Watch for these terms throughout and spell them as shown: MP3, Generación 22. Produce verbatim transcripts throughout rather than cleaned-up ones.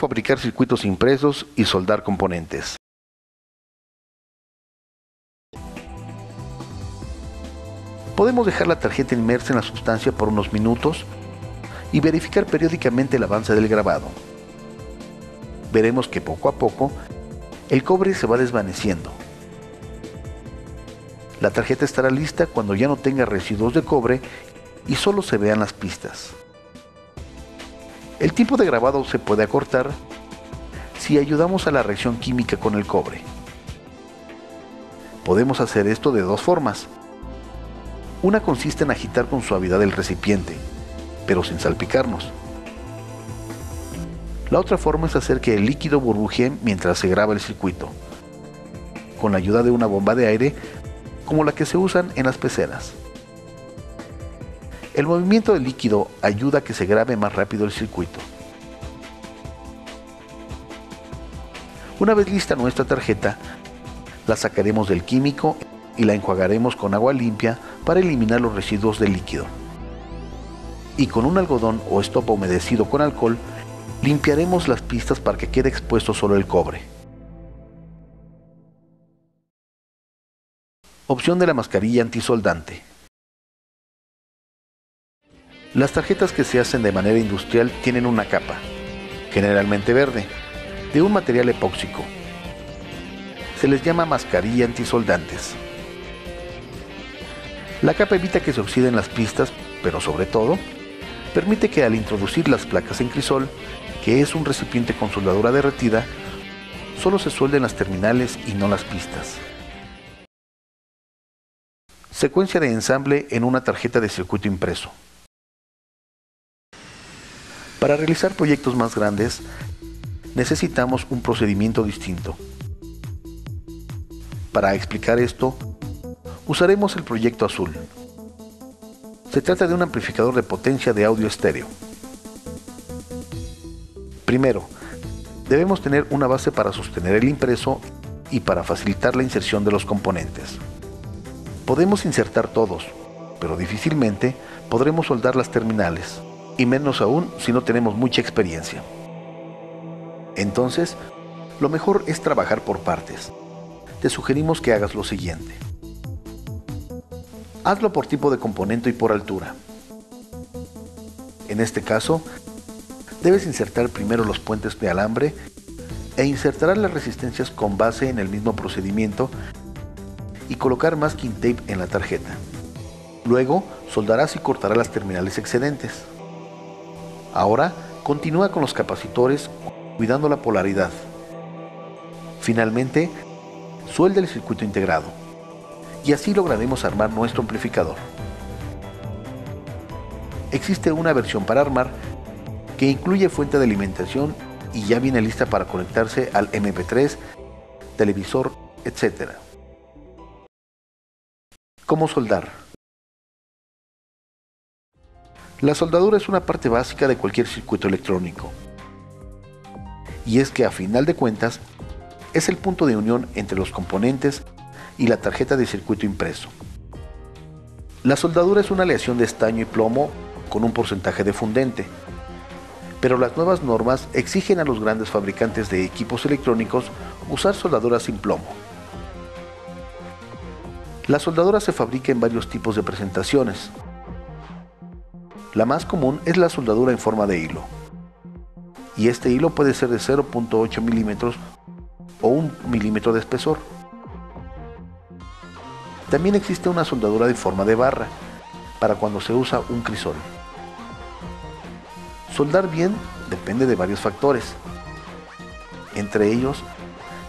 fabricar circuitos impresos y soldar componentes. Podemos dejar la tarjeta inmersa en la sustancia por unos minutos y verificar periódicamente el avance del grabado. Veremos que poco a poco el cobre se va desvaneciendo. La tarjeta estará lista cuando ya no tenga residuos de cobre y solo se vean las pistas. El tiempo de grabado se puede acortar si ayudamos a la reacción química con el cobre. Podemos hacer esto de dos formas. Una consiste en agitar con suavidad el recipiente, pero sin salpicarnos. La otra forma es hacer que el líquido burbujee mientras se graba el circuito, con la ayuda de una bomba de aire como la que se usan en las peceras. El movimiento del líquido ayuda a que se grabe más rápido el circuito. Una vez lista nuestra tarjeta, la sacaremos del químico y la enjuagaremos con agua limpia para eliminar los residuos del líquido. Y con un algodón o estopa humedecido con alcohol, limpiaremos las pistas para que quede expuesto solo el cobre. Opción de la mascarilla antisoldante. Las tarjetas que se hacen de manera industrial tienen una capa, generalmente verde, de un material epóxico. Se les llama mascarilla antisoldantes. La capa evita que se oxiden las pistas, pero sobre todo, permite que al introducir las placas en crisol, que es un recipiente con soldadura derretida, solo se suelden las terminales y no las pistas. Secuencia de ensamble en una tarjeta de circuito impreso. Para realizar proyectos más grandes, necesitamos un procedimiento distinto. Para explicar esto, usaremos el proyecto azul. Se trata de un amplificador de potencia de audio estéreo. Primero, debemos tener una base para sostener el impreso y para facilitar la inserción de los componentes. Podemos insertar todos, pero difícilmente podremos soldar las terminales, y menos aún si no tenemos mucha experiencia. Entonces, lo mejor es trabajar por partes. Te sugerimos que hagas lo siguiente. Hazlo por tipo de componente y por altura. En este caso, debes insertar primero los puentes de alambre e insertar las resistencias con base en el mismo procedimiento y colocar masking tape en la tarjeta. Luego, soldarás y cortarás las terminales excedentes. Ahora, continúa con los capacitores cuidando la polaridad. Finalmente, suelda el circuito integrado y así lograremos armar nuestro amplificador. Existe una versión para armar que incluye fuente de alimentación y ya viene lista para conectarse al eme pe tres, televisor, etcétera. ¿Cómo soldar? La soldadura es una parte básica de cualquier circuito electrónico. Y es que a final de cuentas, es el punto de unión entre los componentes y la tarjeta de circuito impreso. La soldadura es una aleación de estaño y plomo con un porcentaje de fundente. Pero las nuevas normas exigen a los grandes fabricantes de equipos electrónicos usar soldaduras sin plomo. La soldadura se fabrica en varios tipos de presentaciones. La más común es la soldadura en forma de hilo, y este hilo puede ser de cero punto ocho milímetros o un milímetro de espesor. También existe una soldadura de forma de barra, para cuando se usa un crisol. Soldar bien depende de varios factores, entre ellos,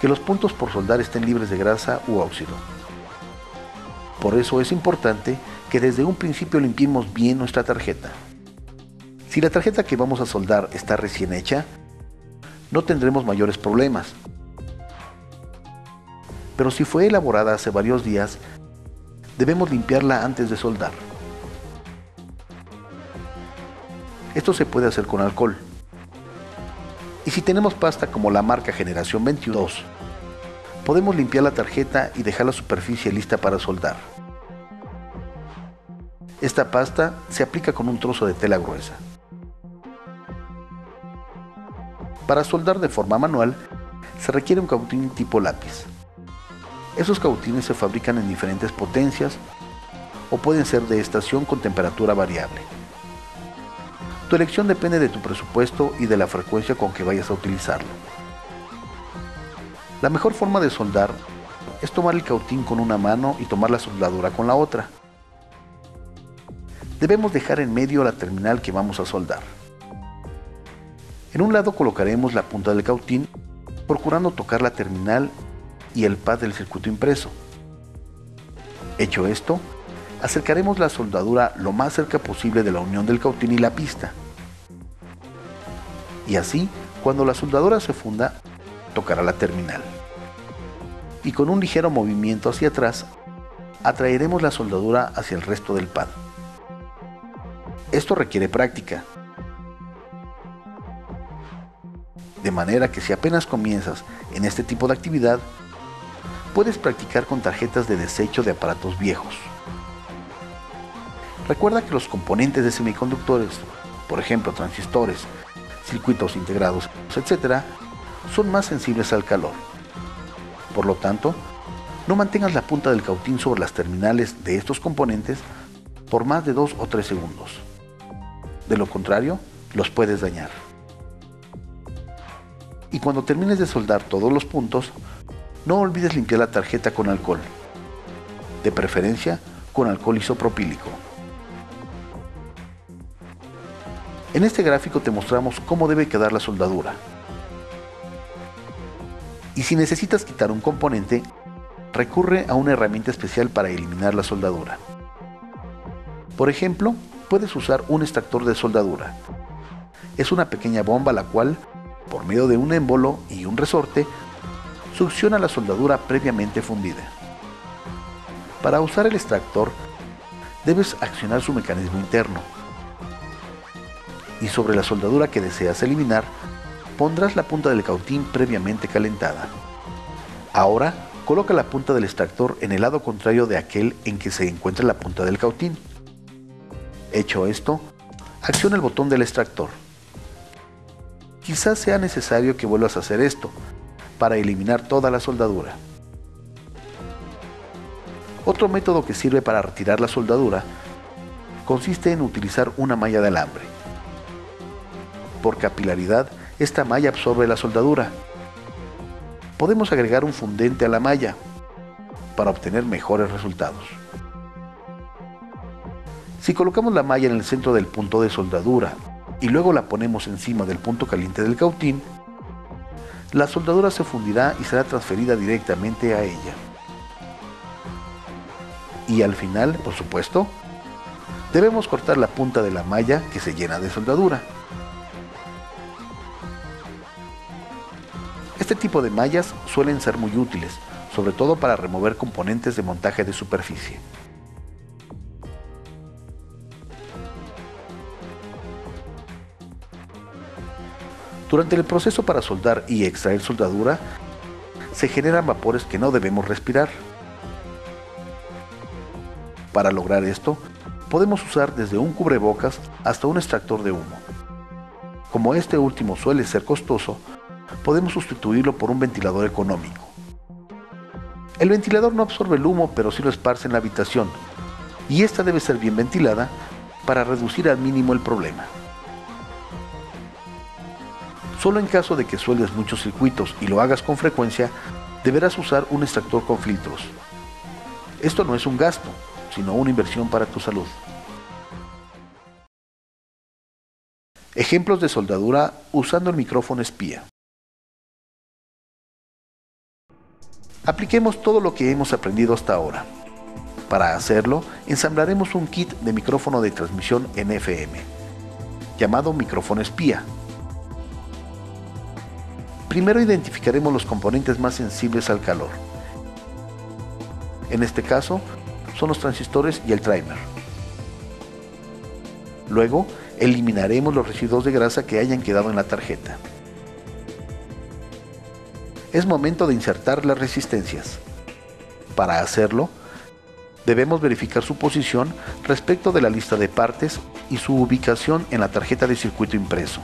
que los puntos por soldar estén libres de grasa u óxido. Por eso es importante que desde un principio limpiemos bien nuestra tarjeta. Si la tarjeta que vamos a soldar está recién hecha, no tendremos mayores problemas. Pero si fue elaborada hace varios días, debemos limpiarla antes de soldar. Esto se puede hacer con alcohol. Y si tenemos pasta como la marca Generación veintidós, podemos limpiar la tarjeta y dejar la superficie lista para soldar. Esta pasta se aplica con un trozo de tela gruesa. Para soldar de forma manual, se requiere un cautín tipo lápiz. Esos cautines se fabrican en diferentes potencias o pueden ser de estación con temperatura variable. Tu elección depende de tu presupuesto y de la frecuencia con que vayas a utilizarlo. La mejor forma de soldar es tomar el cautín con una mano y tomar la soldadura con la otra. Debemos dejar en medio la terminal que vamos a soldar. En un lado colocaremos la punta del cautín, procurando tocar la terminal y el pad del circuito impreso. Hecho esto, acercaremos la soldadura lo más cerca posible de la unión del cautín y la pista. Y así, cuando la soldadura se funda, tocará la terminal. Y con un ligero movimiento hacia atrás, atraeremos la soldadura hacia el resto del pad. Esto requiere práctica. De manera que si apenas comienzas en este tipo de actividad, puedes practicar con tarjetas de desecho de aparatos viejos. Recuerda que los componentes de semiconductores, por ejemplo transistores, circuitos integrados, etcétera, son más sensibles al calor. Por lo tanto, no mantengas la punta del cautín sobre las terminales de estos componentes por más de dos o tres segundos. De lo contrario, los puedes dañar. Y cuando termines de soldar todos los puntos, no olvides limpiar la tarjeta con alcohol, de preferencia con alcohol isopropílico. En este gráfico te mostramos cómo debe quedar la soldadura. Y si necesitas quitar un componente, recurre a una herramienta especial para eliminar la soldadura. Por ejemplo, puedes usar un extractor de soldadura. Es una pequeña bomba la cual, por medio de un émbolo y un resorte, succiona la soldadura previamente fundida. Para usar el extractor, debes accionar su mecanismo interno. Y sobre la soldadura que deseas eliminar, pondrás la punta del cautín previamente calentada. Ahora, coloca la punta del extractor en el lado contrario de aquel en que se encuentra la punta del cautín. Hecho esto, acciona el botón del extractor. Quizás sea necesario que vuelvas a hacer esto, para eliminar toda la soldadura. Otro método que sirve para retirar la soldadura, consiste en utilizar una malla de alambre. Por capilaridad, esta malla absorbe la soldadura. Podemos agregar un fundente a la malla, para obtener mejores resultados. Si colocamos la malla en el centro del punto de soldadura, y luego la ponemos encima del punto caliente del cautín, la soldadura se fundirá y será transferida directamente a ella. Y al final, por supuesto, debemos cortar la punta de la malla que se llena de soldadura. Este tipo de mallas suelen ser muy útiles, sobre todo para remover componentes de montaje de superficie. Durante el proceso para soldar y extraer soldadura, se generan vapores que no debemos respirar. Para lograr esto, podemos usar desde un cubrebocas hasta un extractor de humo. Como este último suele ser costoso, podemos sustituirlo por un ventilador económico. El ventilador no absorbe el humo, pero sí lo esparce en la habitación, y esta debe ser bien ventilada para reducir al mínimo el problema. Solo en caso de que sueldes muchos circuitos y lo hagas con frecuencia, deberás usar un extractor con filtros. Esto no es un gasto, sino una inversión para tu salud. Ejemplos de soldadura usando el micrófono espía. Apliquemos todo lo que hemos aprendido hasta ahora. Para hacerlo, ensamblaremos un kit de micrófono de transmisión N F M, llamado micrófono espía. Primero identificaremos los componentes más sensibles al calor. En este caso, son los transistores y el trimer. Luego, eliminaremos los residuos de grasa que hayan quedado en la tarjeta. Es momento de insertar las resistencias. Para hacerlo, debemos verificar su posición respecto de la lista de partes y su ubicación en la tarjeta de circuito impreso.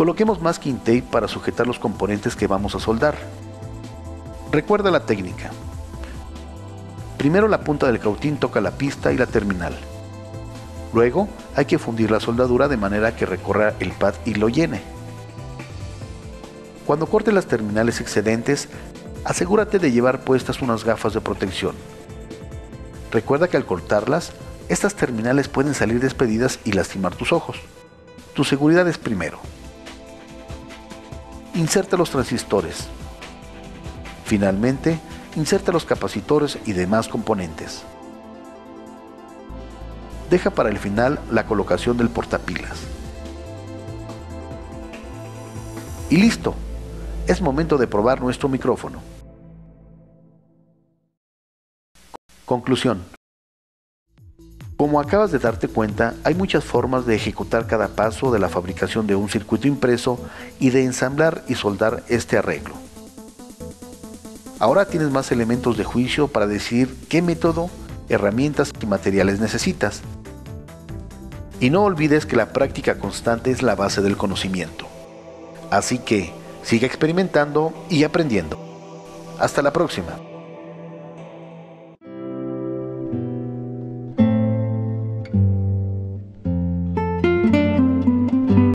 Coloquemos masking tape para sujetar los componentes que vamos a soldar. Recuerda la técnica. Primero la punta del cautín toca la pista y la terminal. Luego hay que fundir la soldadura de manera que recorra el pad y lo llene. Cuando cortes las terminales excedentes, asegúrate de llevar puestas unas gafas de protección. Recuerda que al cortarlas, estas terminales pueden salir despedidas y lastimar tus ojos. Tu seguridad es primero. Inserta los transistores. Finalmente, inserta los capacitores y demás componentes. Deja para el final la colocación del portapilas. Y listo, es momento de probar nuestro micrófono. Conclusión. Como acabas de darte cuenta, hay muchas formas de ejecutar cada paso de la fabricación de un circuito impreso y de ensamblar y soldar este arreglo. Ahora tienes más elementos de juicio para decidir qué método, herramientas y materiales necesitas. Y no olvides que la práctica constante es la base del conocimiento. Así que, sigue experimentando y aprendiendo. Hasta la próxima.